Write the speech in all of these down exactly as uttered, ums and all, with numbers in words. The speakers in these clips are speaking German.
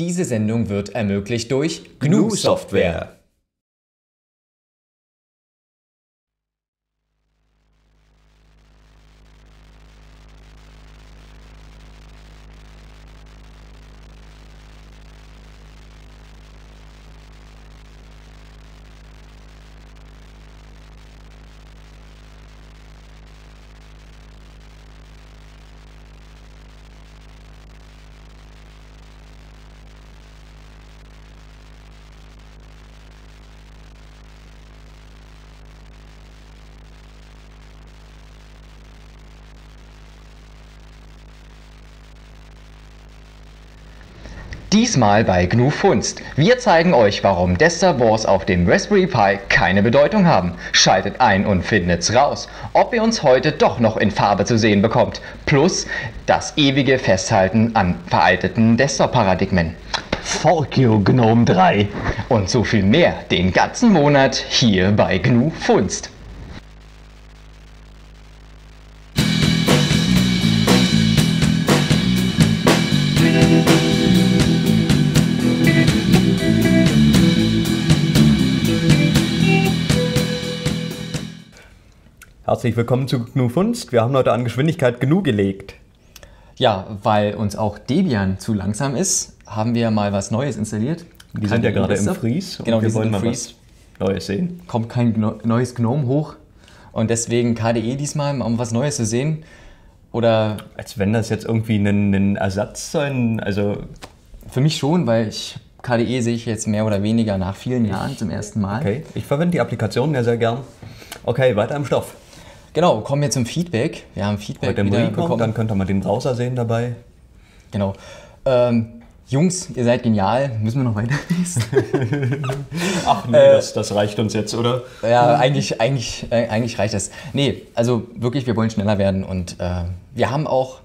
Diese Sendung wird ermöglicht durch GNU-Software. Diesmal bei GNU Funzt. Wir zeigen euch, warum Desktop-Wars auf dem Raspberry Pi keine Bedeutung haben. Schaltet ein und findet's raus, ob ihr uns heute doch noch in Farbe zu sehen bekommt. Plus das ewige Festhalten an veralteten Desktop-Paradigmen. Fork you GNOME drei. Und so viel mehr den ganzen Monat hier bei GNU Funzt. Herzlich willkommen zu GNU Funzt. Wir haben heute an Geschwindigkeit genug gelegt. Ja, weil uns auch Debian zu langsam ist, haben wir mal was Neues installiert. Wir sind ja gerade im Freeze. Genau, wir wollen mal was Neues sehen. Kommt kein neues GNOME hoch und deswegen K D E diesmal, um was Neues zu sehen. Oder als wenn das jetzt irgendwie ein, ein Ersatz sein, also für mich schon, weil ich K D E sehe ich jetzt mehr oder weniger nach vielen Jahren zum ersten Mal. Okay, ich verwende die Applikationen ja sehr gern. Okay, weiter im Stoff. Genau, kommen wir zum Feedback. Wir haben Feedback wieder bekommen. Kommt, dann könnt ihr mal den Browser sehen dabei. Genau. Ähm, Jungs, ihr seid genial. Müssen wir noch weiterlesen? Ach nee, äh, das, das reicht uns jetzt, oder? Ja, eigentlich, eigentlich, äh, eigentlich reicht das. Nee, also wirklich, wir wollen schneller werden. Und äh, wir haben auch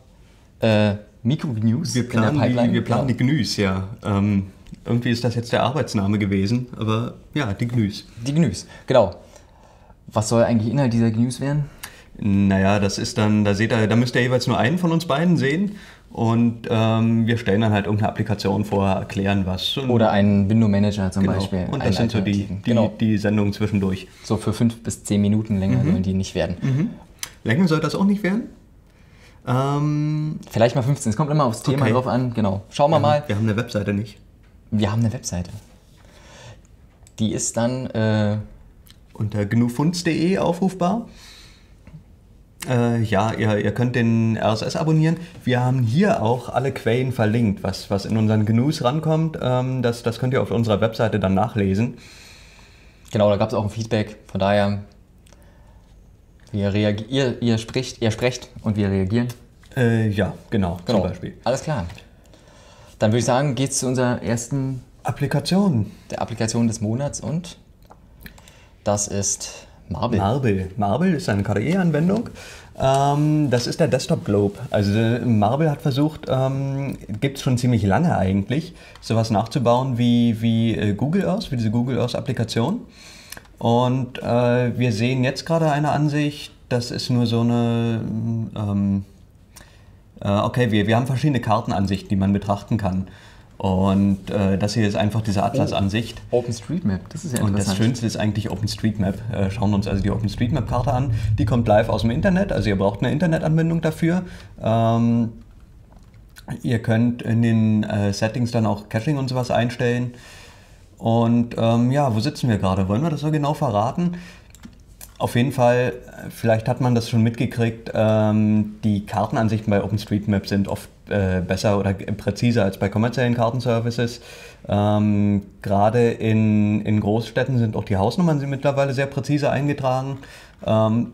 äh, Mikro-Gnus in der Pipeline. Die, wir planen die Gnus, ja. Ähm, irgendwie ist das jetzt der Arbeitsname gewesen, aber ja, die Gnus. Die Gnus, genau. Was soll eigentlich Inhalt dieser Gnus werden? Naja, das ist dann, da seht ihr, da müsst ihr jeweils nur einen von uns beiden sehen und ähm, wir stellen dann halt irgendeine Applikation vor, erklären was. Oder einen Window Manager zum genau. Beispiel. Und das sind so die, die, genau. die Sendungen zwischendurch. So für fünf bis zehn Minuten länger mhm. sollen die nicht werden. Mhm. Länger soll das auch nicht werden? Ähm, Vielleicht mal fünfzehn, es kommt immer aufs Thema okay. drauf an. Genau. Schauen wir ähm, mal. Wir haben eine Webseite nicht. Wir haben eine Webseite. Die ist dann... Äh, unter gnu funzt punkt de aufrufbar. Äh, ja, ihr, ihr könnt den R S S abonnieren. Wir haben hier auch alle Quellen verlinkt, was, was in unseren Gnus rankommt. Ähm, das, das könnt ihr auf unserer Webseite dann nachlesen. Genau, da gab es auch ein Feedback. Von daher, wir ihr, ihr, spricht, ihr sprecht und wir reagieren. Äh, ja, genau, genau, zum Beispiel. Alles klar. Dann würde ich sagen, geht es zu unserer ersten Applikation. Der Applikation des Monats und... Das ist Marble. Marble. Marble ist eine K D E-Anwendung. Ähm, das ist der Desktop-Globe. Also Marble hat versucht, ähm, gibt es schon ziemlich lange eigentlich, sowas nachzubauen wie, wie äh, Google Earth, wie diese Google Earth-Applikation. Und äh, wir sehen jetzt gerade eine Ansicht, das ist nur so eine... Ähm, äh, okay, wir, wir haben verschiedene Kartenansichten, die man betrachten kann. Und äh, das hier ist einfach diese Atlas-Ansicht. Oh, OpenStreetMap, das ist ja interessant. Und das Schönste ist eigentlich OpenStreetMap. Äh, schauen wir uns also die OpenStreetMap-Karte an. Die kommt live aus dem Internet, also ihr braucht eine Internetanbindung dafür. Ähm, ihr könnt in den äh, Settings dann auch Caching und sowas einstellen. Und ähm, ja, wo sitzen wir gerade? Wollen wir das so genau verraten? Auf jeden Fall, vielleicht hat man das schon mitgekriegt, ähm, die Kartenansichten bei OpenStreetMap sind oft äh, besser oder präziser als bei kommerziellen Kartenservices. Ähm, Gerade in, in Großstädten sind auch die Hausnummern sind mittlerweile sehr präzise eingetragen. Ähm,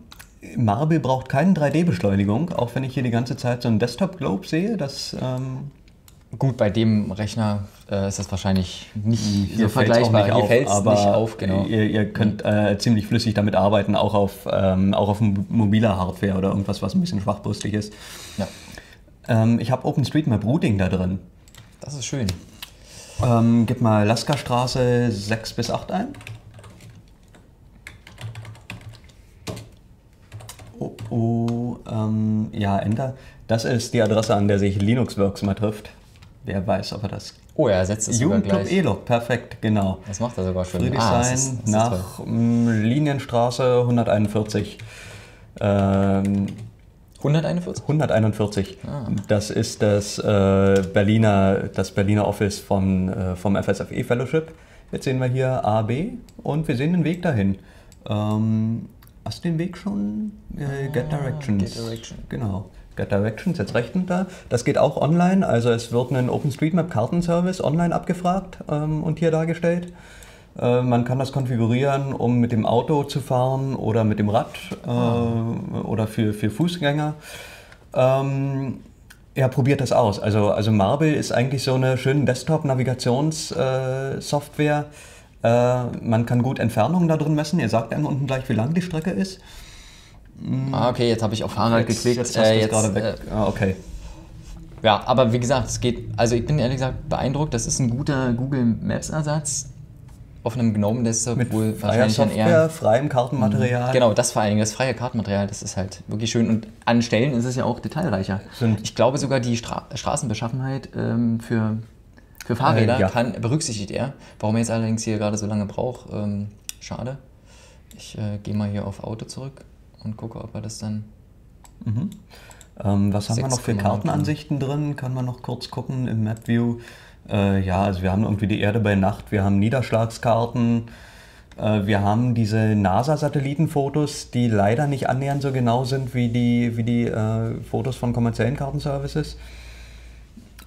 Marble braucht keine drei D-Beschleunigung, auch wenn ich hier die ganze Zeit so einen Desktop-Globe sehe. Das, ähm Gut, bei dem Rechner äh, ist das wahrscheinlich nicht so vergleichbar. Hier fällt es nicht auf, genau. Ihr, ihr könnt äh, ziemlich flüssig damit arbeiten, auch auf, ähm, auch auf mobiler Hardware oder irgendwas, was ein bisschen schwachbrüstig ist. Ja. Ähm, ich habe OpenStreetMap Routing da drin. Das ist schön. Ähm, gib mal Lasker-Straße sechs bis acht ein. Oh, oh ähm, ja, Enter. Das ist die Adresse, an der sich Linuxworks mal trifft. Wer weiß, ob er das... Oh, er setzt es sogar gleich. Jugendclub E-Log, perfekt, genau. Das macht er sogar schön. Friedrichshain ah, nach Linienstraße hunderteinundvierzig. Ähm, hunderteinundvierzig? hunderteinundvierzig. Ah. Das ist das, äh, Berliner, das Berliner Office vom, äh, vom F S F E Fellowship. Jetzt sehen wir hier A B und wir sehen den Weg dahin. Ähm, hast du den Weg schon? Äh, Get Directions. Get Direction. Genau. Get Directions, jetzt rechts runter. Das geht auch online, also es wird ein OpenStreetMap-Kartenservice online abgefragt ähm, und hier dargestellt. Äh, man kann das konfigurieren, um mit dem Auto zu fahren oder mit dem Rad äh, oder für, für Fußgänger. Ähm, ja, probiert das aus. Also, also Marble ist eigentlich so eine schöne Desktop-Navigationssoftware. Äh, äh, man kann gut Entfernungen da drin messen. Ihr sagt einem unten gleich, wie lang die Strecke ist. Ah, okay, jetzt habe ich auf Fahrrad jetzt, geklickt. Jetzt hast äh, jetzt, gerade weg. Äh, ah, okay. Ja, aber wie gesagt, es geht. Also ich bin ehrlich gesagt beeindruckt. Das ist ein guter Google Maps Ersatz auf einem GNOME Desktop. Mit wohl freier Software, eher, freiem Kartenmaterial. Genau, das vor allen Dingen, das freie Kartenmaterial. Das ist halt wirklich schön und an Stellen ist es ja auch detailreicher. Sind ich glaube sogar die Stra Straßenbeschaffenheit ähm, für für Fahrräder äh, ja. kann, berücksichtigt er. Warum er jetzt allerdings hier gerade so lange braucht, ähm, schade. Ich äh, gehe mal hier auf Auto zurück und gucke, ob er das dann... Mhm. Ähm, was haben wir noch für Kartenansichten drin? Kann man noch kurz gucken im Map View. Äh, ja, also wir haben irgendwie die Erde bei Nacht, wir haben Niederschlagskarten, äh, wir haben diese NASA-Satellitenfotos, die leider nicht annähernd so genau sind wie die, wie die äh, Fotos von kommerziellen Kartenservices.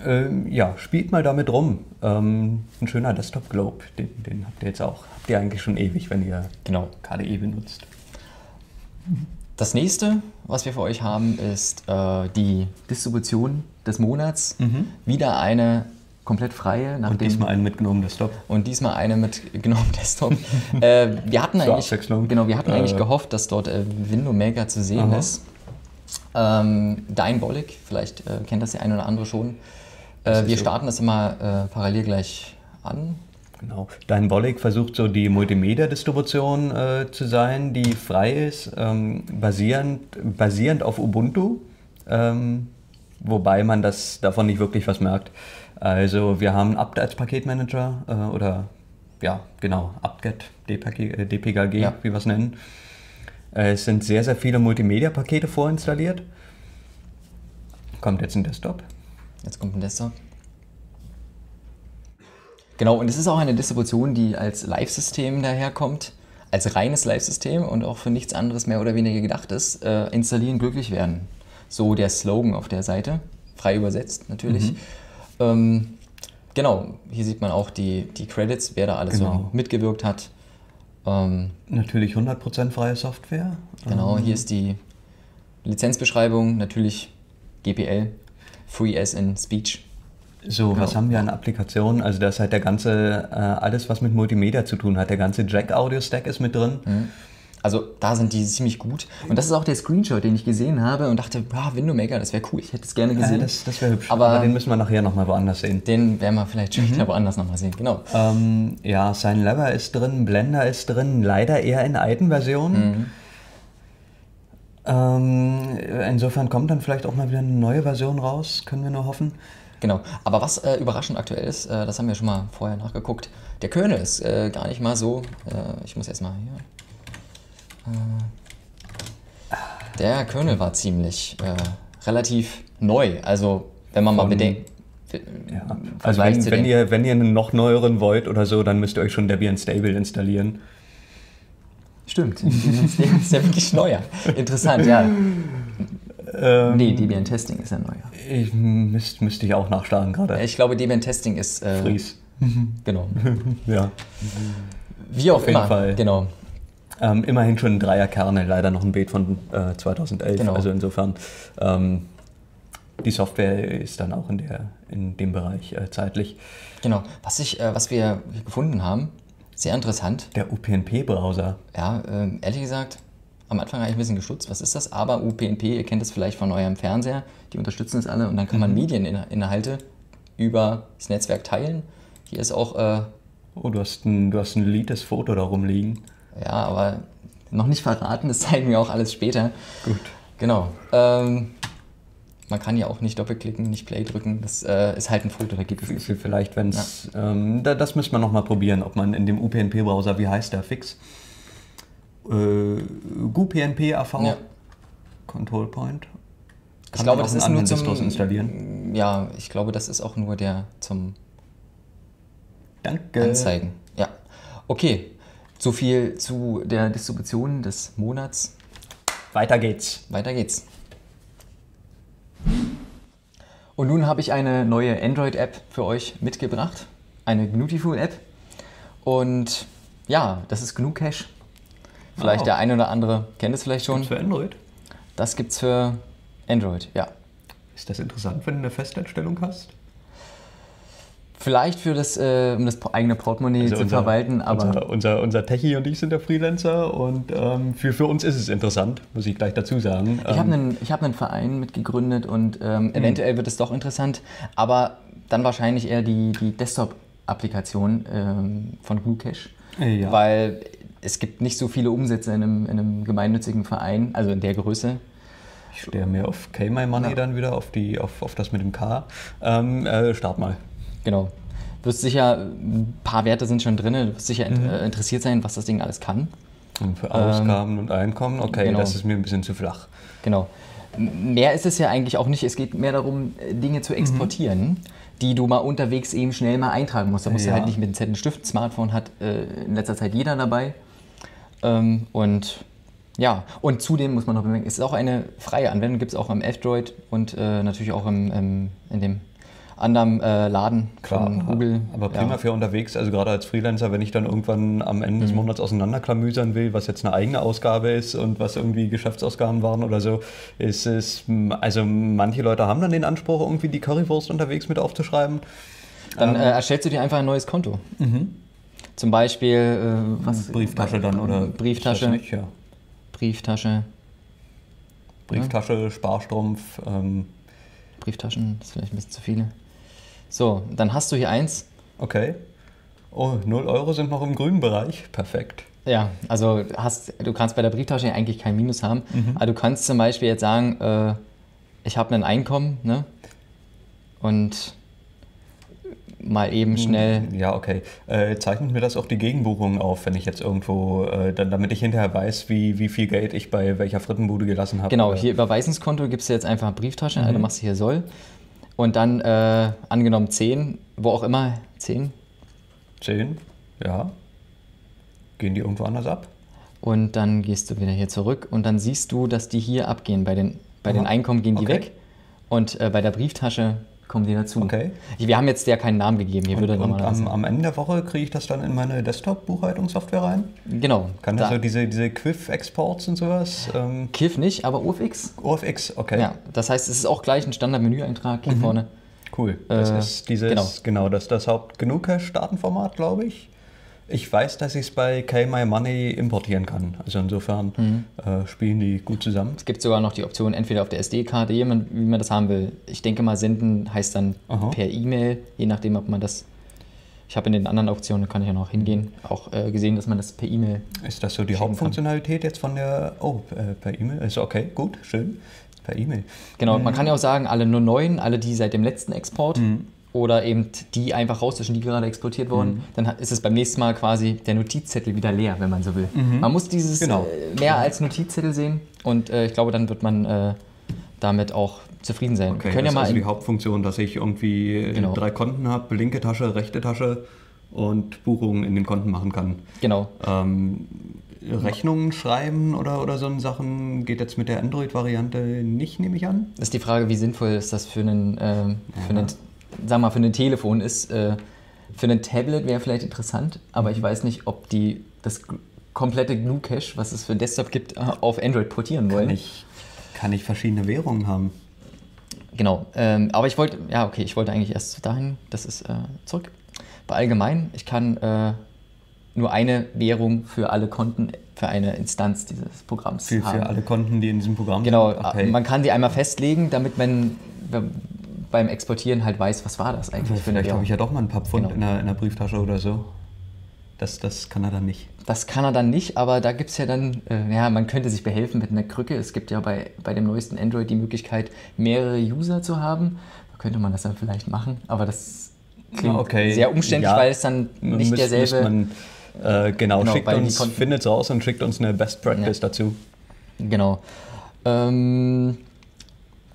Ähm, ja, spielt mal damit rum. Ähm, ein schöner Desktop-Globe, den, den habt ihr jetzt auch. Habt ihr eigentlich schon ewig, wenn ihr genau K D E benutzt. Das nächste, was wir für euch haben, ist äh, die Distribution des Monats. Mhm. Wieder eine komplett freie. Nach und dem, diesmal eine mit GNOME Desktop. Und diesmal eine mit GNOME Desktop. äh, wir hatten eigentlich, genau, wir hatten äh, eigentlich gehofft, dass dort äh, Window Maker zu sehen aha. ist. Ähm, DyneBolic, vielleicht äh, kennt das der eine oder andere schon. Äh, wir so. starten das immer äh, parallel gleich an. Genau. DyneBolic versucht so die Multimedia-Distribution äh, zu sein, die frei ist, ähm, basierend, basierend auf Ubuntu, ähm, wobei man das davon nicht wirklich was merkt. Also wir haben apt als Paketmanager äh, oder ja genau apt-get, D P K G, ja. wie wir es nennen. Äh, es sind sehr, sehr viele Multimedia-Pakete vorinstalliert. Kommt jetzt ein Desktop. Jetzt kommt ein Desktop. Genau, und es ist auch eine Distribution, die als Live-System daherkommt, als reines Live-System und auch für nichts anderes mehr oder weniger gedacht ist, äh, installieren, glücklich werden. So der Slogan auf der Seite, frei übersetzt natürlich. Mhm. Ähm, genau, hier sieht man auch die, die Credits, wer da alles genau. so mitgewirkt hat. Ähm, natürlich hundert Prozent freie Software. Genau, hier ist die Lizenzbeschreibung, natürlich G P L, Free as in Speech. So, genau. Was haben wir an Applikationen? Also da ist halt der ganze, äh, alles was mit Multimedia zu tun hat, der ganze Jack-Audio-Stack ist mit drin. Also da sind die ziemlich gut. Und das ist auch der Screenshot, den ich gesehen habe und dachte, ah, Window Maker, das wäre cool, ich hätte es gerne gesehen. Äh, das das wäre hübsch, aber, aber den müssen wir nachher nochmal woanders sehen. Den werden wir vielleicht später mhm. woanders nochmal sehen, genau. Ähm, ja, Signlever ist drin, Blender ist drin, leider eher in alten Versionen. Mhm. Ähm, insofern kommt dann vielleicht auch mal wieder eine neue Version raus, können wir nur hoffen. Genau, aber was äh, überraschend aktuell ist, äh, das haben wir schon mal vorher nachgeguckt, der Kernel ist äh, gar nicht mal so, äh, ich muss erstmal hier, äh, der Kernel war ziemlich äh, relativ neu, also wenn man Von, mal bedenkt, ja. also wenn, wenn, ihr, wenn ihr einen noch neueren wollt oder so, dann müsst ihr euch schon Debian Stable installieren. Stimmt, Debian Stable ist ja wirklich neuer, interessant, ja. Ähm, nee, Debian Testing ist ja neu. Ich müsst, müsste ich auch nachschlagen gerade. Ich glaube, Debian Testing ist... Äh, Fries. Genau. ja. Wie auch Auf immer. Jeden Fall. Genau. Ähm, immerhin schon ein Dreierkerne, leider noch ein Beat von äh, zweitausendelf. Genau. Also insofern, ähm, die Software ist dann auch in, der, in dem Bereich äh, zeitlich. Genau. Was, ich, äh, was wir gefunden haben, sehr interessant. Der U P N P-Browser. Ja, äh, ehrlich gesagt... Am Anfang habe ich ein bisschen gestutzt, was ist das? Aber U P N P, ihr kennt es vielleicht von eurem Fernseher, die unterstützen es alle und dann kann man mhm. Medieninhalte über das Netzwerk teilen. Hier ist auch... Äh, oh, du hast ein, du hast ein liebes Foto da rumliegen. Ja, aber noch nicht verraten, das zeigen wir auch alles später. Gut. Genau. Ähm, Man kann ja auch nicht doppelklicken, nicht Play drücken. Das äh, ist halt ein Foto, da gibt es nicht. Vielleicht, wenn es. Ja. Ähm, da, das müsste man nochmal probieren, ob man in dem U P N P-Browser, wie heißt der fix? Äh, GnuPnp A V, ja. Control Point. Kann ich glaube, das ist nur zum installieren. Ja, ich glaube, das ist auch nur der zum Danke. Anzeigen. Ja. Okay, so viel zu der Distribution des Monats. Weiter geht's. Weiter geht's. Und nun habe ich eine neue Android-App für euch mitgebracht. Eine GnuTiful-App. Und ja, das ist GnuCash. Vielleicht oh. der eine oder andere kennt es vielleicht schon. Gibt's für Android? Das gibt's für Android, ja. Ist das interessant, wenn du eine Festeinstellung hast? Vielleicht für das, äh, um das eigene Portemonnaie also zu unser, verwalten, aber... Unser, unser, unser Techie und ich sind der Freelancer und ähm, für, für uns ist es interessant, muss ich gleich dazu sagen. Ich ähm, habe einen, hab einen Verein mitgegründet und ähm, eventuell wird es doch interessant, aber dann wahrscheinlich eher die, die Desktop-Applikation ähm, von GnuCache, ja. Weil es gibt nicht so viele Umsätze in einem, in einem gemeinnützigen Verein, also in der Größe. Ich stehe mir auf K-My-Money ja. dann wieder, auf, die, auf, auf das mit dem K. Ähm, äh, start mal. Genau. Du wirst sicher, ein paar Werte sind schon drin, du wirst sicher mhm. in, interessiert sein, was das Ding alles kann. Und für Ausgaben ähm, und Einkommen, okay, genau. Das ist mir ein bisschen zu flach. Genau. Mehr ist es ja eigentlich auch nicht, es geht mehr darum, Dinge zu exportieren, mhm. die du mal unterwegs eben schnell mal eintragen musst. Da musst ja. du halt nicht mit einem Zettel Stift, Smartphone hat äh, in letzter Zeit jeder dabei. Ähm, und ja, und zudem muss man noch bemerken, es ist auch eine freie Anwendung, gibt es auch im F-Droid und äh, natürlich auch im, im, in dem... anderem äh, Laden Klar, von Google. Aber prima ja. für unterwegs, also gerade als Freelancer, wenn ich dann irgendwann am Ende mhm. des Monats auseinanderklamüsern will, was jetzt eine eigene Ausgabe ist und was irgendwie Geschäftsausgaben waren oder so, ist es, also manche Leute haben dann den Anspruch, irgendwie die Currywurst unterwegs mit aufzuschreiben. Dann ähm, äh, erstellst du dir einfach ein neues Konto. Mhm. Zum Beispiel äh, was, Brieftasche dann oder Brieftasche. Nicht, ja. Brieftasche. Brieftasche, ja. Sparstrumpf. Ähm, Brieftaschen, das ist vielleicht ein bisschen zu viele. So, dann hast du hier eins. Okay. Oh, null Euro sind noch im grünen Bereich. Perfekt. Ja, also hast, du kannst bei der Brieftasche eigentlich kein Minus haben. Mhm. Aber du kannst zum Beispiel jetzt sagen, äh, ich habe ein Einkommen, ne? Und mal eben schnell... Ja, okay. Äh, zeichnet mir das auch die Gegenbuchungen auf, wenn ich jetzt irgendwo... Äh, dann, damit ich hinterher weiß, wie, wie viel Geld ich bei welcher Frittenbude gelassen habe. Genau, hier Überweisungskonto gibst du jetzt einfach Brieftasche, mhm. also machst du hier Soll. Und dann, äh, angenommen zehn, wo auch immer, zehn? zehn, ja. Gehen die irgendwo anders ab? Und dann gehst du wieder hier zurück und dann siehst du, dass die hier abgehen. Bei den, bei den Einkommen gehen die okay. weg und äh, bei der Brieftasche kommen die dazu. Okay. Wir haben jetzt der keinen Namen gegeben. Hier und würde und am, am Ende der Woche kriege ich das dann in meine Desktop-Buchhaltungssoftware rein? Genau. Kann das da. so diese, diese Q I F-Exports und sowas? Ähm Q I F nicht, aber O F X. O F X, okay. Ja, das heißt, es ist auch gleich ein Standard-Menü-Eintrag hier mhm. vorne. Cool. Das äh, ist dieses, genau, genau das, das Haupt-GnuCache-Datenformat, glaube ich. Ich weiß, dass ich es bei K-My-Money importieren kann. Also insofern mhm. äh, spielen die gut zusammen. Es gibt sogar noch die Option, entweder auf der S D-Karte, wie man das haben will. Ich denke mal, senden heißt dann Aha. per E-Mail, je nachdem, ob man das... Ich habe in den anderen Optionen, da kann ich ja noch hingehen, auch äh, gesehen, dass man das per E-Mail... Ist das so die Hauptfunktionalität kann. Jetzt von der... Oh, äh, per E-Mail? Ist okay, gut, schön. Per E-Mail. Genau, mhm. man kann ja auch sagen, alle nur neuen, alle die seit dem letzten Export... Mhm. Oder eben die einfach rauszwischen, die gerade exportiert wurden. Mhm. Dann ist es beim nächsten Mal quasi der Notizzettel wieder leer, wenn man so will. Mhm. Man muss dieses genau. äh, mehr als Notizzettel sehen und äh, ich glaube, dann wird man äh, damit auch zufrieden sein. Okay, wir können das ja mal ist also die Hauptfunktion, dass ich irgendwie genau. drei Konten habe, linke Tasche, rechte Tasche und Buchungen in den Konten machen kann. Genau. Ähm, Rechnungen schreiben oder, oder so Sachen geht jetzt mit der Android-Variante nicht, nehme ich an. Das ist die Frage, wie sinnvoll ist das für einen... Ähm, für ja. einen Sag mal, für ein Telefon ist, äh, für ein Tablet wäre vielleicht interessant, aber ich weiß nicht, ob die das komplette GnuCache, was es für Desktop gibt, auf Android portieren wollen. Kann ich, kann ich verschiedene Währungen haben. Genau, ähm, aber ich wollte, ja okay, ich wollte eigentlich erst dahin, das ist äh, zurück. Bei allgemein, ich kann äh, nur eine Währung für alle Konten, für eine Instanz dieses Programms für, haben. Für alle Konten, die in diesem Programm genau, sind? Genau, okay. Man kann sie einmal festlegen, damit man... beim Exportieren halt weiß, was war das eigentlich. Vielleicht habe ich ja doch mal ein paar Pfund genau. in, der, in der Brieftasche oder so. Das, das kann er dann nicht. Das kann er dann nicht, aber da gibt es ja dann, äh, ja, man könnte sich behelfen mit einer Krücke. Es gibt ja bei, bei dem neuesten Android die Möglichkeit, mehrere User zu haben. Da könnte man das dann vielleicht machen, aber das klingt okay, sehr umständlich, ja, weil es dann nicht müsst, derselbe... Man, äh, genau, genau, schickt uns, findet es raus und schickt uns eine Best Practice, ja, dazu. Genau. Ähm,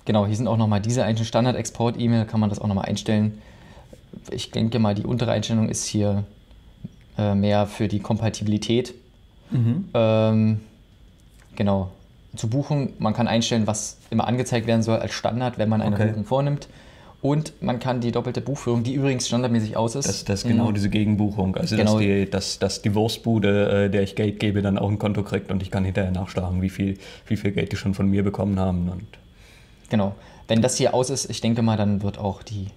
genau, hier sind auch nochmal diese einzelnen Standard-Export-E-Mail, kann man das auch nochmal einstellen. Ich denke mal, die untere Einstellung ist hier äh, mehr für die Kompatibilität. Mhm. Ähm, genau. Zur Buchung, man kann einstellen, was immer angezeigt werden soll als Standard, wenn man eine okay. Buchung vornimmt. Und man kann die doppelte Buchführung, die übrigens standardmäßig aus ist. Das, das ist genau mhm. diese Gegenbuchung. Also, genau. dass, die, dass, dass die Wurstbude, äh, der ich Geld gebe, dann auch ein Konto kriegt und ich kann hinterher nachschlagen, wie viel, wie viel Geld die schon von mir bekommen haben. Und genau. Wenn das hier aus ist, ich denke mal, dann wird auch die,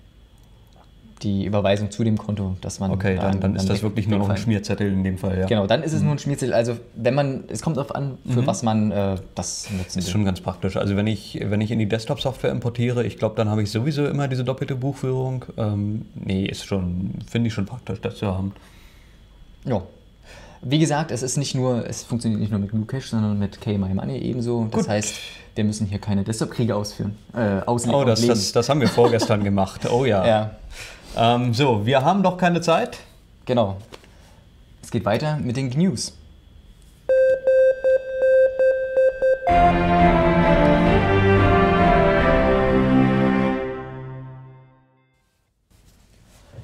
die Überweisung zu dem Konto, dass man... Okay, dann, dann, dann ist das wirklich nur noch ein Schmierzettel in dem Fall, ja. Genau, dann ist es mhm. nur ein Schmierzettel. Also, wenn man... Es kommt darauf an, für mhm. was man äh, das nutzen will. Ist schon ganz praktisch. Also, wenn ich, wenn ich in die Desktop-Software importiere, ich glaube, dann habe ich sowieso immer diese doppelte Buchführung. Ähm, nee, ist schon... Finde ich schon praktisch, das zu haben. Ja. Wie gesagt, es ist nicht nur... Es funktioniert nicht nur mit GnuCache, sondern mit K-My-Money ebenso. Das Gut. heißt... Wir müssen hier keine Desktop-Kriege ausführen. Äh, oh, das, das, das haben wir vorgestern gemacht. Oh ja. ja. Ähm, so, wir haben doch keine Zeit. Genau. Es geht weiter mit den G N Us.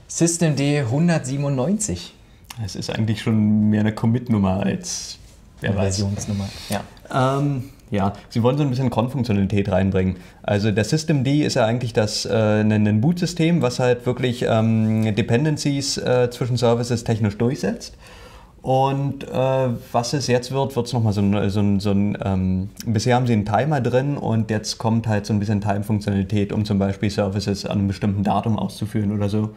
systemd hundertsiebenundneunzig. Es ist eigentlich schon mehr eine Commit-Nummer als eine Versionsnummer. Ja. Ähm, Ja, sie wollen so ein bisschen Cron-Funktionalität reinbringen. Also der systemd ist ja eigentlich das, äh, ein Boot-System, was halt wirklich ähm, Dependencies äh, zwischen Services technisch durchsetzt. Und äh, was es jetzt wird, wird es nochmal so ein... So ein, so ein ähm, bisher haben sie einen Timer drin und jetzt kommt halt so ein bisschen Time-Funktionalität, um zum Beispiel Services an einem bestimmten Datum auszuführen oder so.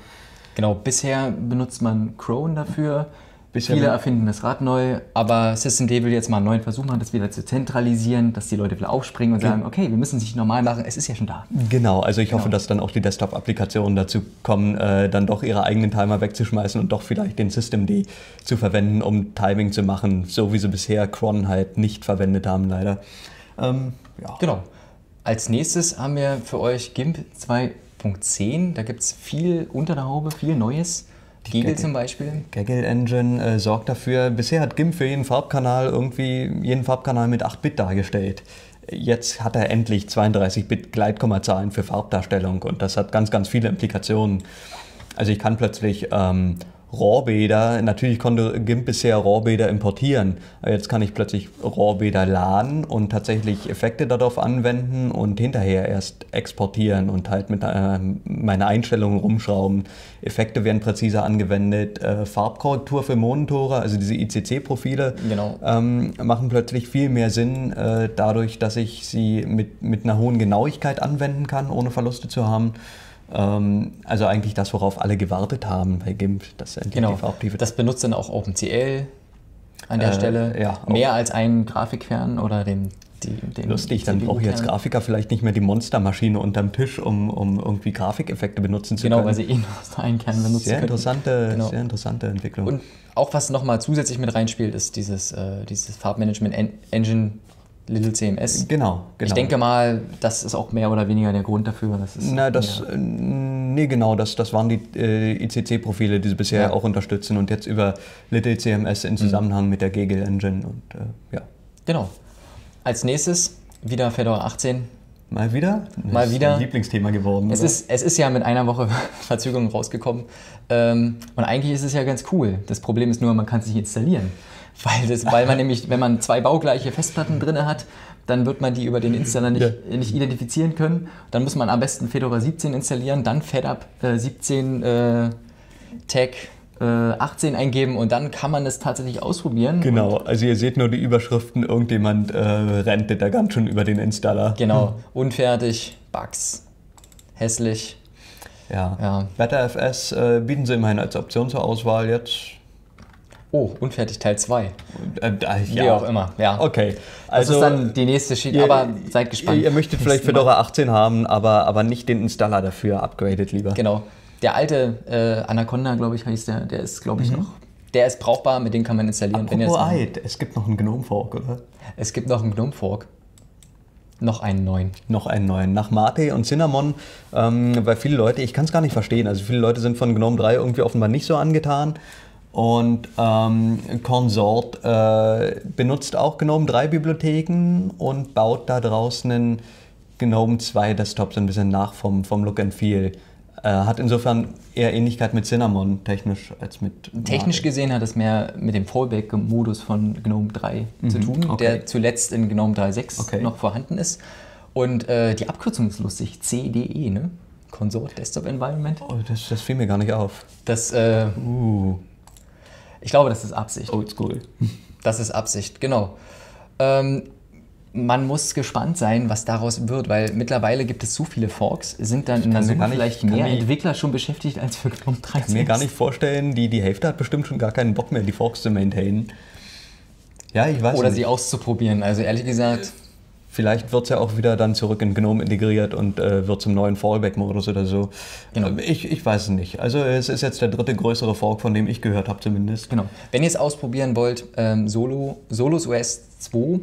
Genau, bisher benutzt man Cron dafür. Bisher Viele erfinden das Rad neu, aber systemd will jetzt mal einen neuen Versuch machen, das wieder zu zentralisieren, dass die Leute wieder aufspringen und okay. sagen, okay, wir müssen es nicht normal machen, es ist ja schon da. Genau, also ich genau. hoffe, dass dann auch die Desktop-Applikationen dazu kommen, äh, dann doch ihre eigenen Timer wegzuschmeißen und doch vielleicht den systemd zu verwenden, um Timing zu machen, so wie sie bisher Cron halt nicht verwendet haben, leider. Ähm, ja. Genau. Als nächstes haben wir für euch GIMP zwei Punkt zehn, da gibt es viel unter der Haube, viel Neues. G E G L zum Beispiel. G E G L-Engine äh, sorgt dafür, bisher hat GIMP für jeden Farbkanal irgendwie jeden Farbkanal mit acht Bit dargestellt. Jetzt hat er endlich zweiunddreißig Bit Gleitkommazahlen für Farbdarstellung und das hat ganz, ganz viele Implikationen. Also ich kann plötzlich ähm, RAW-Bilder, natürlich konnte GIMP bisher RAW-Bilder importieren, aber jetzt kann ich plötzlich RAW-Bilder laden und tatsächlich Effekte darauf anwenden und hinterher erst exportieren und halt mit äh, meiner Einstellung rumschrauben. Effekte werden präziser angewendet, äh, Farbkorrektur für Monitore, also diese I C C-Profile, genau. ähm, machen plötzlich viel mehr Sinn, äh, dadurch, dass ich sie mit, mit einer hohen Genauigkeit anwenden kann, ohne Verluste zu haben. Also eigentlich das, worauf alle gewartet haben bei GIMP. Das, genau. das benutzt dann auch OpenCL an der äh, Stelle. Ja, mehr als einen Grafikkern oder den, die, den Lustig, dann brauche ich als Grafiker vielleicht nicht mehr die Monstermaschine unterm Tisch, um, um irgendwie Grafikeffekte benutzen zu genau, können. Genau, weil sie eh nur einen Kern benutzen sehr interessante, genau. Sehr interessante Entwicklung. Und auch was nochmal zusätzlich mit reinspielt, ist dieses, äh, dieses Farbmanagement-Engine Little C M S. Genau, genau. Ich denke mal, das ist auch mehr oder weniger der Grund dafür. Dass es Na, das, nee, genau, das, das waren die äh, I C C-Profile, die sie bisher ja. auch unterstützen und jetzt über Little C M S in Zusammenhang mhm. mit der G E G L-Engine und äh, ja. Genau. Als nächstes wieder Fedora achtzehn. Mal wieder? Das Mal wieder. Ist ein Lieblingsthema geworden. Es ist, es ist ja mit einer Woche Verzögerung rausgekommen ähm, und eigentlich ist es ja ganz cool. Das Problem ist nur, man kann es nicht installieren. Weil, das, weil man nämlich, wenn man zwei baugleiche Festplatten drin hat, dann wird man die über den Installer nicht, ja. nicht identifizieren können. Dann muss man am besten Fedora siebzehn installieren, dann FedUp äh, siebzehn äh, Tag äh, achtzehn eingeben und dann kann man es tatsächlich ausprobieren. Genau, also ihr seht nur die Überschriften, irgendjemand äh, rentet da ganz schon über den Installer. Genau, unfertig, Bugs, hässlich. Ja, ja. BetterFS äh, bieten sie immerhin als Option zur Auswahl jetzt. Oh, unfertig Teil zwei. Äh, äh, ja. Wie auch immer, ja. Okay. Also, das ist dann die nächste Schiene, ihr, aber seid gespannt. Ihr, ihr möchtet vielleicht Fedora achtzehn haben, aber, aber nicht den Installer dafür, upgradet lieber. Genau. Der alte äh, Anaconda, glaube ich, heißt der, der ist, glaube ich, mhm. noch Der ist brauchbar, mit dem kann man installieren. Wenn jetzt, es gibt noch einen GNOME-Fork, oder? Es gibt noch einen GNOME-Fork. Noch einen neuen. Noch einen neuen. Nach Mate und Cinnamon, ähm, weil viele Leute, ich kann es gar nicht verstehen, also viele Leute sind von GNOME drei irgendwie offenbar nicht so angetan. Und ähm, Consort äh, benutzt auch GNOME drei Bibliotheken und baut da draußen einen GNOME zwei Desktop so ein bisschen nach vom, vom Look and Feel. Äh, hat insofern eher Ähnlichkeit mit Cinnamon technisch als mit Mate. Technisch gesehen hat es mehr mit dem Fallback-Modus von GNOME drei mhm, zu tun, okay. der zuletzt in GNOME drei Punkt sechs okay. noch vorhanden ist. Und äh, die Abkürzung ist lustig, C D E, ne? Consort Desktop Environment. Oh, das, das fiel mir gar nicht auf. Das, äh... Uh. Ich glaube, das ist Absicht. Oldschool. Das ist Absicht, genau. Ähm, man muss gespannt sein, was daraus wird, weil mittlerweile gibt es so viele Forks, sind dann in der Summe vielleicht mehr Entwickler schon beschäftigt als für GNOME drei. Ich kann mir gar nicht vorstellen, die, die Hälfte hat bestimmt schon gar keinen Bock mehr, die Forks zu maintainen. Ja, ich weiß Oder nicht. sie auszuprobieren, also ehrlich gesagt. Vielleicht wird es ja auch wieder dann zurück in GNOME integriert und äh, wird zum neuen Fallback-Modus oder so. Genau. Ich, ich weiß es nicht. Also es ist jetzt der dritte größere Fork, von dem ich gehört habe zumindest. Genau. Wenn ihr es ausprobieren wollt, ähm, Solo, Solos O S zwei,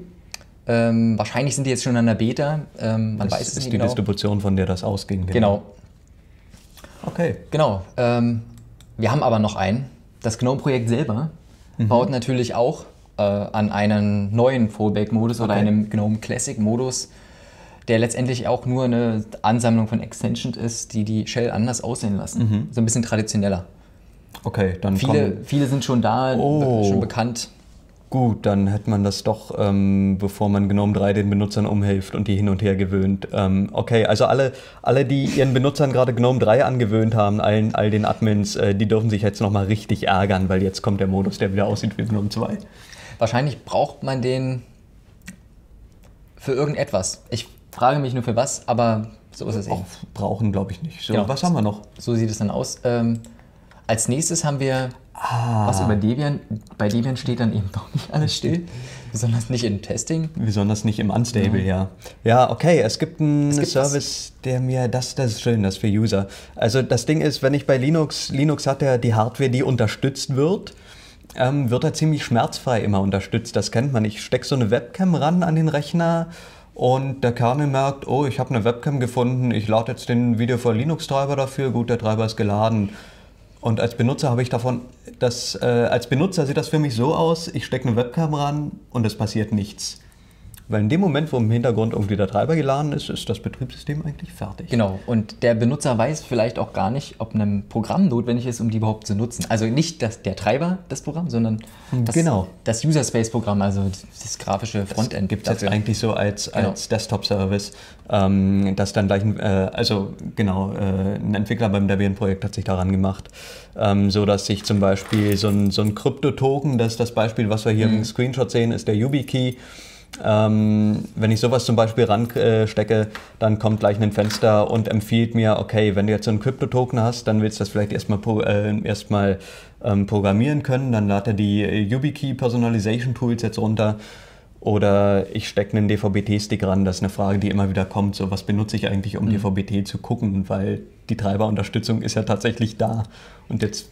ähm, wahrscheinlich sind die jetzt schon an der Beta. Ähm, man das weiß es ist nicht die genau. Distribution, von der das ausging. Genau. Okay. Genau. Ähm, wir haben aber noch einen. Das GNOME-Projekt selber mhm. baut natürlich auch an einen neuen Fallback-Modus oder okay. einem GNOME-Classic-Modus, der letztendlich auch nur eine Ansammlung von Extensions ist, die die Shell anders aussehen lassen. Mhm. So ein bisschen traditioneller. Okay, dann Viele, viele sind schon da, oh. schon bekannt. Gut, dann hätte man das doch, ähm, bevor man GNOME drei den Benutzern umhilft und die hin und her gewöhnt. Ähm, okay, also alle, alle, die ihren Benutzern gerade GNOME drei angewöhnt haben, allen, all den Admins, äh, die dürfen sich jetzt nochmal richtig ärgern, weil jetzt kommt der Modus, der wieder aussieht wie GNOME zwei. Wahrscheinlich braucht man den für irgendetwas. Ich frage mich nur für was, aber so ist es eben. Auch brauchen, glaube ich nicht. So, genau. Was haben wir noch? So sieht es dann aus. Ähm, als nächstes haben wir ah. was über Debian. Bei Debian steht dann eben noch nicht alles still. Besonders nicht im Testing. Besonders nicht im Unstable, ja. Ja, ja okay, es gibt einen es gibt Service, was. der mir, das, das ist schön, das für User. Also das Ding ist, wenn ich bei Linux, Linux hat ja die Hardware, die unterstützt wird. Ähm, wird er ziemlich schmerzfrei immer unterstützt, das kennt man. Ich stecke so eine Webcam ran an den Rechner und der Kernel merkt, oh, ich habe eine Webcam gefunden, ich lade jetzt den Video for Linux-Treiber dafür, gut, der Treiber ist geladen. Und als Benutzer habe ich davon, dass, äh, als Benutzer sieht das für mich so aus, ich stecke eine Webcam ran und es passiert nichts. Weil in dem Moment, wo im Hintergrund irgendwie der Treiber geladen ist, ist das Betriebssystem eigentlich fertig. Genau, und der Benutzer weiß vielleicht auch gar nicht, ob ein Programm notwendig ist, um die überhaupt zu nutzen. Also nicht das, der Treiber, das Programm, sondern das, genau. das User-Space-Programm, also das grafische Frontend. Das gibt es jetzt eigentlich so als, genau. als Desktop-Service, ähm, dass dann gleich, äh, also genau, äh, ein Entwickler beim Debian-Projekt hat sich daran gemacht, ähm, sodass sich zum Beispiel so ein, so ein Krypto-Token, das ist das Beispiel, was wir hier mhm. im Screenshot sehen, ist der YubiKey. Ähm, wenn ich sowas zum Beispiel ranstecke, äh, dann kommt gleich ein Fenster und empfiehlt mir, okay, wenn du jetzt so einen Kryptotoken hast, dann willst du das vielleicht erstmal pro, äh, erstmal, ähm, programmieren können, dann lade die äh, YubiKey Personalization Tools jetzt runter oder ich stecke einen D V B T-Stick ran, das ist eine Frage, die immer wieder kommt, so was benutze ich eigentlich, um mhm. D V B T zu gucken, weil die Treiberunterstützung ist ja tatsächlich da und jetzt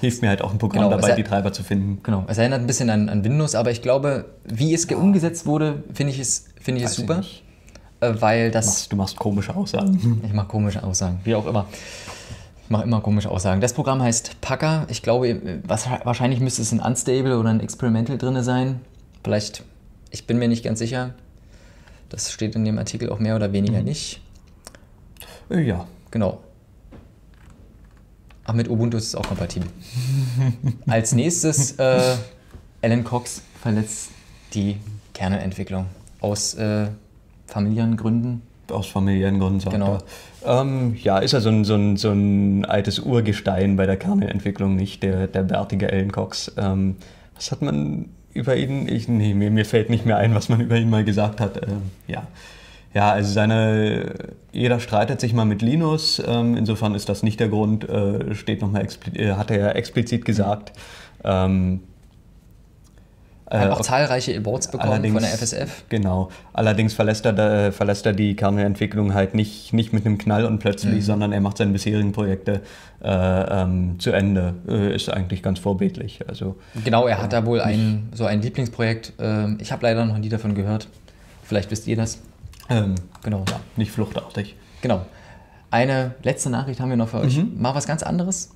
hilft mir halt auch ein Programm genau, dabei, die Treiber zu finden. Genau, es erinnert ein bisschen an, an Windows, aber ich glaube, wie es umgesetzt wurde, finde ich es, find ich es super. Ich äh, weil das du, machst, du machst komische Aussagen. Ich mache komische Aussagen, wie auch immer. Ich mache immer komische Aussagen. Das Programm heißt Packer. Ich glaube, was, wahrscheinlich müsste es in Unstable oder in Experimental drin sein. Vielleicht, ich bin mir nicht ganz sicher. Das steht in dem Artikel auch mehr oder weniger mhm. nicht. Ja. Genau. Ach, mit Ubuntu ist es auch kompatibel. Als nächstes, äh, Alan Cox verletzt die Kernelentwicklung. Aus äh, familiären Gründen. Aus familiären Gründen, sagt genau. er. Ähm, ja, ist ja so ein, so ein, so ein altes Urgestein bei der Kernelentwicklung, nicht der, der bärtige Alan Cox. Ähm, was hat man über ihn? Ich, nee, mir, mir fällt nicht mehr ein, was man über ihn mal gesagt hat. Ähm, ja. Ja, also seine, jeder streitet sich mal mit Linus, ähm, insofern ist das nicht der Grund, äh, steht nochmal, hat er ja explizit gesagt. Ähm, Äh, auch zahlreiche Awards bekommen von der F S F. Genau. Allerdings verlässt er, da, verlässt er die Kernel-Entwicklung halt nicht, nicht mit einem Knall und plötzlich, mhm. sondern er macht seine bisherigen Projekte äh, ähm, zu Ende. Äh, ist eigentlich ganz vorbildlich. Also, genau, er hat äh, da wohl ein, so ein Lieblingsprojekt. Ähm, ich habe leider noch nie davon gehört. Vielleicht wisst ihr das. Ähm, genau. Ja, nicht fluchtartig. Genau. Eine letzte Nachricht haben wir noch für euch. Mhm. Mal was ganz anderes.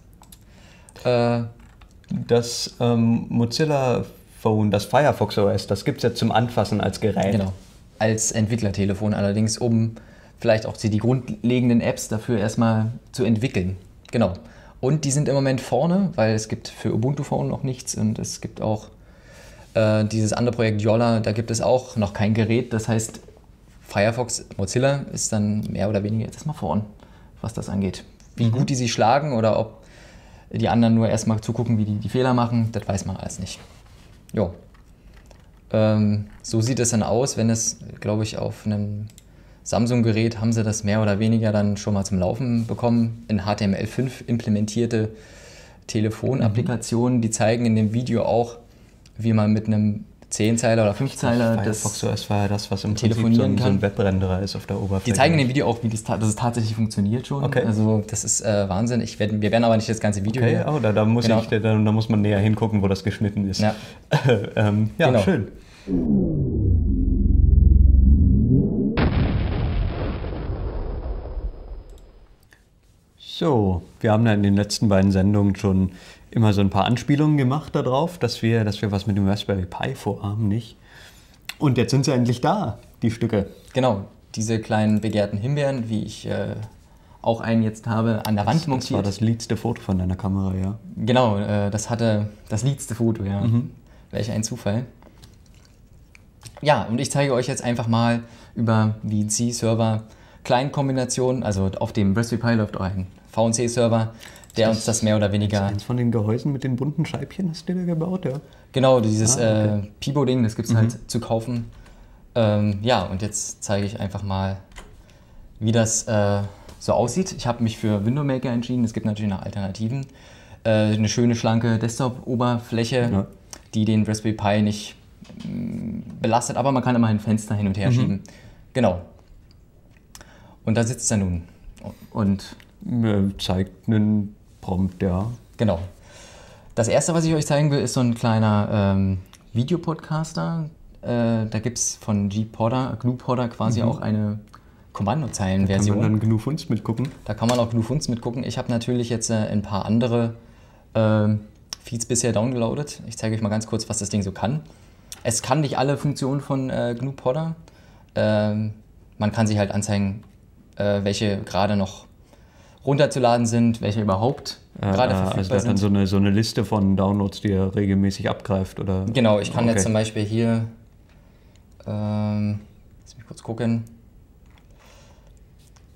Äh, das ähm, Mozilla... Das Firefox O S, das gibt es jetzt zum Anfassen als Gerät. Genau, als Entwicklertelefon allerdings, um vielleicht auch die grundlegenden Apps dafür erstmal zu entwickeln. Genau. Und die sind im Moment vorne, weil es gibt für Ubuntu Phone noch nichts und es gibt auch äh, dieses andere Projekt Yolla, da gibt es auch noch kein Gerät. Das heißt, Firefox Mozilla ist dann mehr oder weniger jetzt erstmal vorn, was das angeht. Wie gut die sich schlagen oder ob die anderen nur erstmal zugucken, wie die die Fehler machen, das weiß man alles nicht. Ja, ähm, so sieht es dann aus, wenn es, glaube ich, auf einem Samsung-Gerät haben sie das mehr oder weniger dann schon mal zum Laufen bekommen. In H T M L fünf implementierte Telefonapplikationen, mhm. die zeigen in dem Video auch, wie man mit einem Zehnzeiler oder Fünfzeiler das Firefox O S war ja das, was im Prinzip so ein, so ein Webrenderer ist auf der Oberfläche. Die zeigen in dem Video auch, wie das, dass es tatsächlich funktioniert schon. Okay. Also das ist äh, Wahnsinn. Ich werd, wir werden aber nicht das ganze Video okay. hier. Oh, da, da, muss genau. ich, da, da muss man näher hingucken, wo das geschnitten ist. Ja, ähm, ja genau. schön. So, wir haben ja in den letzten beiden Sendungen schon immer so ein paar Anspielungen gemacht darauf, dass wir, dass wir was mit dem Raspberry Pi vorhaben, nicht? Und jetzt sind sie endlich da, die Stücke. Genau, diese kleinen begehrten Himbeeren, wie ich äh, auch einen jetzt habe, an der Wand montiert. Das war das letzte Foto von deiner Kamera, ja. Genau, äh, das hatte das letzte Foto, ja. Mhm. Welch ein Zufall. Ja, und ich zeige euch jetzt einfach mal über V N C-Server Kleinkombinationen, also auf dem Raspberry Pi läuft auch ein V N C-Server, der uns das mehr oder weniger... Das ist eins von den Gehäusen mit den bunten Scheibchen hast du dir gebaut, ja? Genau, dieses ah, okay. äh, Pibow-Ding, das gibt es mhm. halt zu kaufen. Ähm, ja, und jetzt zeige ich einfach mal, wie das äh, so aussieht. Ich habe mich für Window Maker entschieden, es gibt natürlich noch Alternativen. Äh, eine schöne, schlanke Desktop-Oberfläche, ja. die den Raspberry Pi nicht mh, belastet, aber man kann immerhin Fenster hin und her mhm. schieben. Genau. Und da sitzt er nun und zeigt einen Prompt, ja. Genau. Das erste, was ich euch zeigen will, ist so ein kleiner ähm, Videopodcaster. Äh, da gibt es von GPodder, GnuPodder quasi mhm. auch eine Kommandozeilenversion. Da kann man dann GnuFunzt mitgucken. Da kann man auch GnuFunzt mitgucken. Ich habe natürlich jetzt äh, ein paar andere äh, Feeds bisher downgeloadet. Ich zeige euch mal ganz kurz, was das Ding so kann. Es kann nicht alle Funktionen von äh, GnuPodder. Äh, man kann sich halt anzeigen, welche gerade noch runterzuladen sind, welche überhaupt ja, gerade verfügbar also da sind. Also dann so eine, so eine Liste von Downloads, die er regelmäßig abgreift, oder? Genau, ich kann okay. jetzt zum Beispiel hier, ähm, lass mich kurz gucken,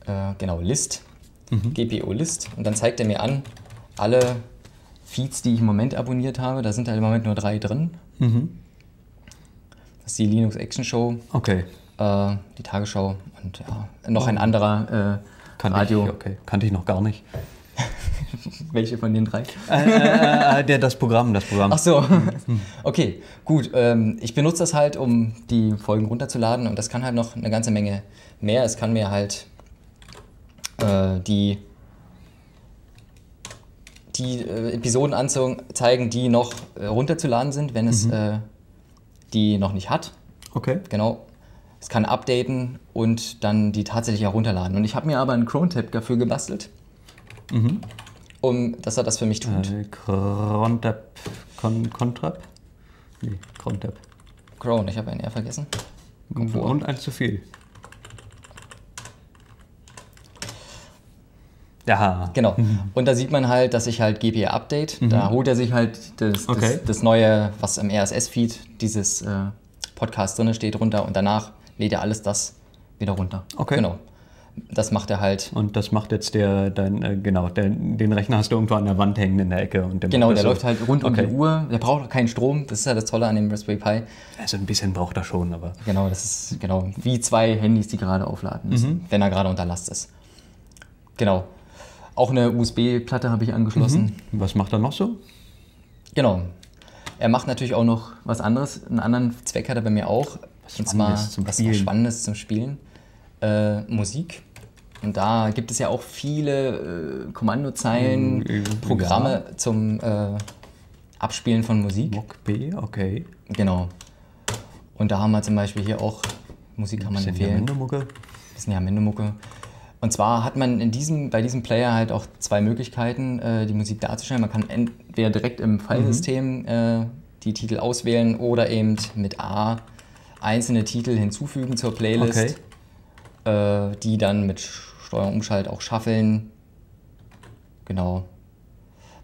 äh, genau, List, mhm. G P O List, und dann zeigt er mir an, alle Feeds, die ich im Moment abonniert habe, da sind halt im Moment nur drei drin. Mhm. Das ist die Linux Action Show. Okay. Die Tagesschau und ja, noch ein anderer äh, Kann Radio. Ich, okay. Kannte ich noch gar nicht. Welche von den drei? äh, äh, der, das Programm, das Programm. Ach so. Okay, gut. Ähm, ich benutze das halt, um die Folgen runterzuladen und das kann halt noch eine ganze Menge mehr. Es kann mir halt äh, die, die äh, Episoden anzeigen, die noch äh, runterzuladen sind, wenn es mhm. äh, die noch nicht hat. Okay. Genau. Es kann updaten und dann die tatsächlich auch runterladen. Und ich habe mir aber einen Cron-Tab dafür gebastelt, mhm. um, dass er das für mich tut. Äh, Cron-Tab, Con-Tab? Nee, Cron-Tab. Cron, ich habe einen R vergessen. Kommt und eins zu viel. Ja. Genau. Und da sieht man halt, dass ich halt G P R-Update, mhm. da holt er sich halt das, das, okay. das neue, was im R S S-Feed, dieses äh, Podcast drin steht, runter und danach lädt er alles das wieder runter. Okay. Genau. Das macht er halt. Und das macht jetzt der, dein, äh, genau, der, den Rechner hast du irgendwo an der Wand hängen in der Ecke. Und der genau, der so. läuft halt rund okay. um die Uhr. Der braucht keinen Strom. Das ist ja das Tolle an dem Raspberry Pi. Also ein bisschen braucht er schon, aber. Genau, das ist genau wie zwei Handys, die gerade aufladen müssen, mhm. wenn er gerade unter Last ist. Genau. Auch eine U S B-Platte habe ich angeschlossen. Mhm. Was macht er noch so? Genau. Er macht natürlich auch noch was anderes. Einen anderen Zweck hat er bei mir auch. Was und zwar zum was Spielen. Spannendes zum Spielen. Äh, Musik. Und da gibt es ja auch viele äh, Kommandozeilen, mm, Programme ja. zum äh, Abspielen von Musik. Mock B, okay. Genau. Und da haben wir zum Beispiel hier auch Musik kann man empfehlen. Bisschen Jamendo-Mucke. Und zwar hat man in diesem, bei diesem Player halt auch zwei Möglichkeiten, äh, die Musik darzustellen. Man kann entweder direkt im Filesystem mhm. äh, die Titel auswählen oder eben mit A einzelne Titel hinzufügen zur Playlist, okay. äh, die dann mit Steuerung Umschalt auch shuffeln. Genau.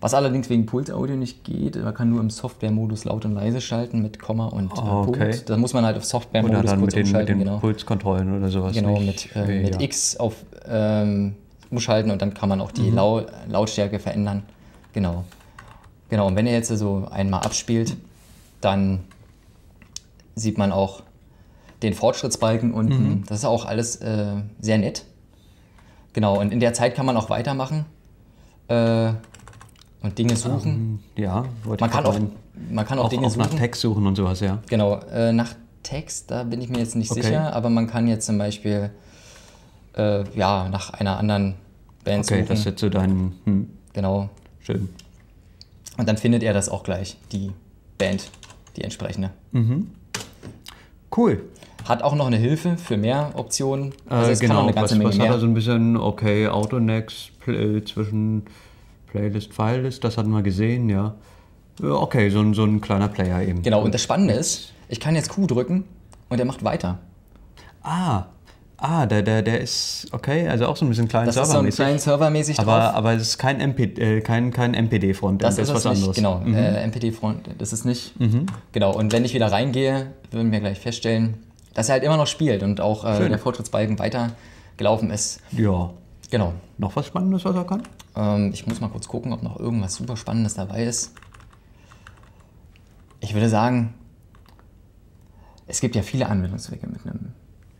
Was allerdings wegen Pulsaudio nicht geht, man kann nur im Software-Modus laut und leise schalten mit Komma und äh, oh, okay. Punkt. Da muss man halt auf Software-Modus kurz mit den, umschalten. Mit den genau. Pulskontrollen oder sowas. Genau, nicht. mit, äh, mit ja. X auf ähm, umschalten und dann kann man auch die mhm. Lau Lautstärke verändern. Genau. Genau, und wenn ihr jetzt so einmal abspielt, dann sieht man auch den Fortschrittsbalken unten. Mhm. Das ist auch alles äh, sehr nett. Genau, und in der Zeit kann man auch weitermachen. Äh, Und Dinge suchen. Um, ja, wollte man, ich kann auch, man kann auch, auch Dinge auch suchen. Nach Text suchen und sowas, ja. Genau, äh, nach Text, da bin ich mir jetzt nicht okay. sicher, aber man kann jetzt zum Beispiel äh, ja, nach einer anderen Band okay, suchen. Okay, das ist jetzt so dein... Hm. Genau. Schön. Und dann findet er das auch gleich, die Band, die entsprechende. Mhm. Cool. Hat auch noch eine Hilfe für mehr Optionen. Also äh, genau, kann noch eine ganze was, Menge was hat er so also ein bisschen, okay, Autonext, äh, zwischen... Playlist, Filelist, das hatten wir gesehen, ja. Okay, so ein, so ein kleiner Player eben. Genau, und das Spannende ist, ich kann jetzt Q drücken und er macht weiter. Ah, ah, der, der, der ist, okay, also auch so ein bisschen kleinen Servermäßig. Das Server ist so ein kleinen Servermäßig drauf. Aber, aber es ist kein, äh, kein, kein M P D-Frontend, das, das ist was nicht, anderes. Genau, mhm. äh, M P D-Frontend, das ist nicht. Mhm. Genau, und wenn ich wieder reingehe, würden wir gleich feststellen, dass er halt immer noch spielt und auch äh, der Fortschrittsbalken weiter gelaufen ist. Ja. Genau. Noch was Spannendes, was er kann? Ähm, ich muss mal kurz gucken, ob noch irgendwas super Spannendes dabei ist. Ich würde sagen, es gibt ja viele Anwendungszwecke mit einem,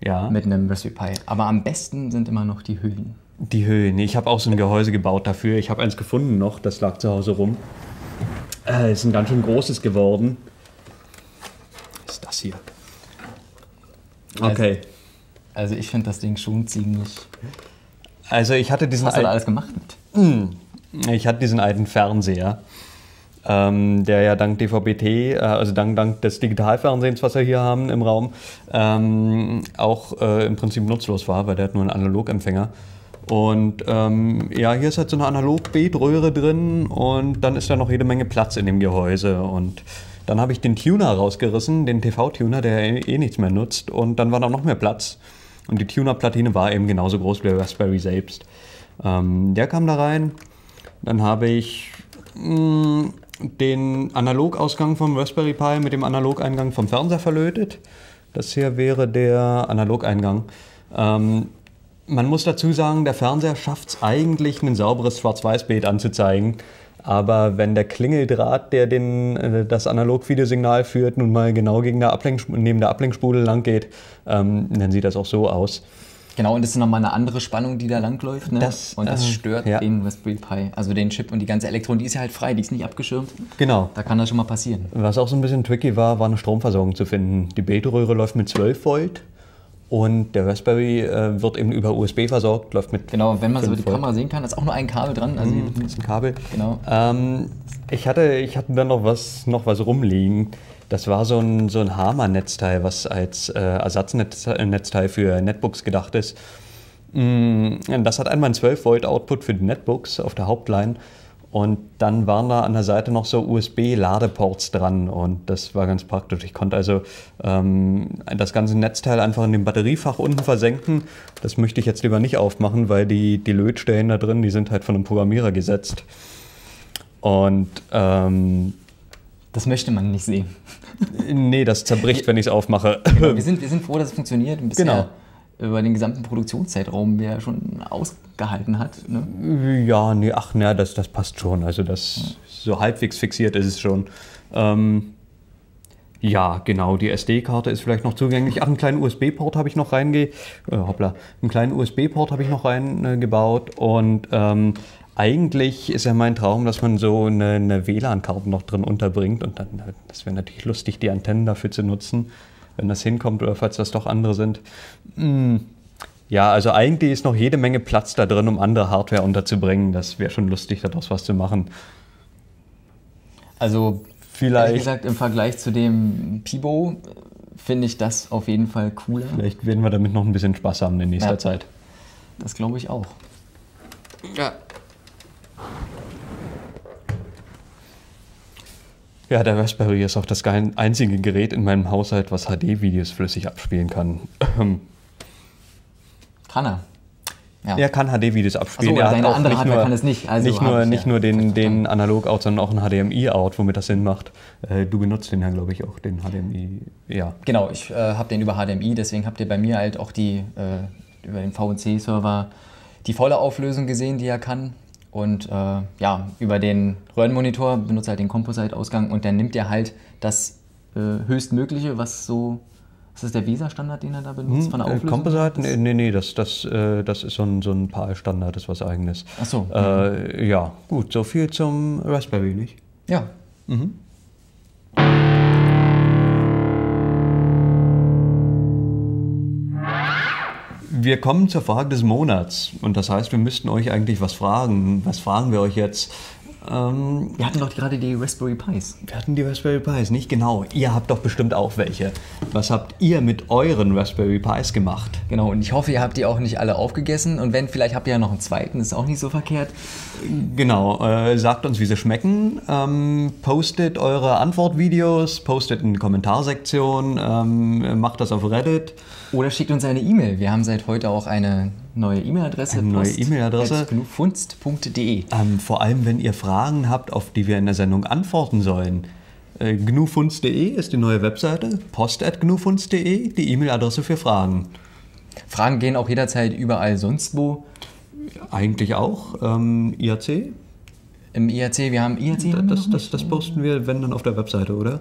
ja. mit einem Raspberry Pi, aber am besten sind immer noch die Höhlen. Die Höhlen. Ich habe auch so ein Gehäuse gebaut dafür. Ich habe eins gefunden noch, das lag zu Hause rum. Äh, ist ein ganz schön großes geworden. Was ist das hier? Okay. Also, also ich finde das Ding schon ziemlich... Also ich hatte diesen... Was hast du da alles gemacht mit? Ich hatte diesen alten Fernseher, ähm, der ja dank D V B T, äh, also dank, dank des Digitalfernsehens, was wir hier haben im Raum, ähm, auch äh, im Prinzip nutzlos war, weil der hat nur einen Analogempfänger. Und ähm, ja, hier ist halt so eine Analog-Beetröhre drin und dann ist da noch jede Menge Platz in dem Gehäuse. Und dann habe ich den Tuner rausgerissen, den T V-Tuner, der eh, eh nichts mehr nutzt, und dann war da noch mehr Platz. Und die Tuner-Platine war eben genauso groß wie der Raspberry selbst. Ähm, der kam da rein. Dann habe ich mh, den Analogausgang vom Raspberry Pi mit dem Analogeingang vom Fernseher verlötet. Das hier wäre der Analogeingang. Ähm, man muss dazu sagen, der Fernseher schafft es eigentlich, ein sauberes Schwarz-Weiß-Bild anzuzeigen. Aber wenn der Klingeldraht, der den, das Analog-Videosignal führt, nun mal genau gegen der neben der Ablenkspule lang geht, ähm, dann sieht das auch so aus. Genau, und das ist nochmal eine andere Spannung, die da langläuft. Ne? Das, und das äh, stört ja. den Raspberry Pi, also den Chip und die ganze Elektronik. Die ist ja halt frei, die ist nicht abgeschirmt. Genau. Da kann das schon mal passieren. Was auch so ein bisschen tricky war, war eine Stromversorgung zu finden. Die Beetröhre läuft mit zwölf Volt. Und der Raspberry äh, wird eben über U S B versorgt, läuft mit. Genau, wenn man es über die Kamera sehen kann, ist auch nur ein Kabel dran. Also mm, hier ist ein Kabel. Genau. Ähm, ich hatte, ich hatte dann noch was, noch was rumliegen. Das war so ein, so ein Hama-Netzteil, was als äh, Ersatznetzteil für Netbooks gedacht ist. Mm, das hat einmal einen zwölf Volt Output für die Netbooks auf der Hauptline. Und dann waren da an der Seite noch so U S B-Ladeports dran und das war ganz praktisch. Ich konnte also ähm, das ganze Netzteil einfach in dem Batteriefach unten versenken. Das möchte ich jetzt lieber nicht aufmachen, weil die, die Lötstellen da drin, die sind halt von einem Programmierer gesetzt. Und ähm, das möchte man nicht sehen. Nee, das zerbricht, wenn ich es aufmache. Genau, wir, sind, wir sind froh, dass es funktioniert. Bisher. Genau. Über den gesamten Produktionszeitraum, der schon ausgehalten hat. Ne? Ja, nee, ach, na, das, das passt schon. Also das so halbwegs fixiert ist es schon. Ähm, ja, genau, die S D-Karte ist vielleicht noch zugänglich. Ach, einen kleinen U S B-Port habe ich noch reinge... Äh, hoppla. Einen kleinen U S B-Port habe ich noch reingebaut. Äh, und ähm, Eigentlich ist ja mein Traum, dass man so eine, eine W LAN-Karte noch drin unterbringt und dann, das wäre natürlich lustig, die Antennen dafür zu nutzen, wenn das hinkommt oder falls das doch andere sind. Hm. Ja, also eigentlich ist noch jede Menge Platz da drin, um andere Hardware unterzubringen. Das wäre schon lustig, daraus was zu machen. Also vielleicht, ehrlich gesagt, im Vergleich zu dem Pibow finde ich das auf jeden Fall cooler. Vielleicht werden wir damit noch ein bisschen Spaß haben in nächster ja, Zeit. Das glaube ich auch. Ja. Ja, der Raspberry ist auch das einzige Gerät in meinem Haushalt, was H D-Videos flüssig abspielen kann. Kann er. Ja. Er kann H D-Videos abspielen. So, er hat auch andere Hardware kann es nicht. Also nicht nur, ich, nicht ja. nur den, den Analog-Out, sondern auch ein H D M I-Out, womit das Sinn macht. Äh, du benutzt den ja, glaube ich, auch, den H D M I. Ja. Genau, ich äh, habe den über H D M I, deswegen habt ihr bei mir halt auch die, äh, über den V N C-Server die volle Auflösung gesehen, die er kann. Und äh, ja, über den Röhrenmonitor benutzt er halt den Composite-Ausgang und dann nimmt er halt das äh, höchstmögliche, was so... Ist das der V E S A-Standard, den er da benutzt, hm, von der Auflösung? Composite? Nee, nee, nee das, das, äh, das ist so ein, so ein P A L-Standard, das ist was Eigenes. Ach so. Äh, mhm. Ja, gut, so viel zum Raspberry, nicht? Ja. Mhm. Wir kommen zur Frage des Monats und das heißt, wir müssten euch eigentlich was fragen. Was fragen wir euch jetzt? Wir hatten doch gerade die Raspberry Pis. Wir hatten die Raspberry Pis, nicht genau. Ihr habt doch bestimmt auch welche. Was habt ihr mit euren Raspberry Pis gemacht? Genau, und ich hoffe, ihr habt die auch nicht alle aufgegessen. Und wenn, vielleicht habt ihr ja noch einen zweiten, ist auch nicht so verkehrt. Genau, äh, sagt uns, wie sie schmecken. Ähm, postet eure Antwortvideos, postet in die Kommentarsektion, ähm, macht das auf Reddit. Oder schickt uns eine E-Mail. Wir haben seit heute auch eine neue E-Mail-Adresse. Eine neue E-Mail-Adresse. gnu funzt punkt de. Ähm, vor allem, wenn ihr Fragen habt, auf die wir in der Sendung antworten sollen. Äh, gnu funzt punkt de ist die neue Webseite. post at gnu funzt punkt de, die E-Mail-Adresse für Fragen. Fragen gehen auch jederzeit überall sonst wo. Eigentlich auch. Ähm, I A C? Im I A C, wir haben I A C. Da, das, das, das posten wir, wenn dann auf der Webseite, oder?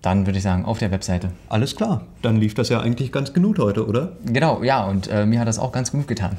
Dann würde ich sagen, auf der Webseite. Alles klar, dann lief das ja eigentlich ganz genug heute, oder? Genau, ja, und äh, mir hat das auch ganz gut getan.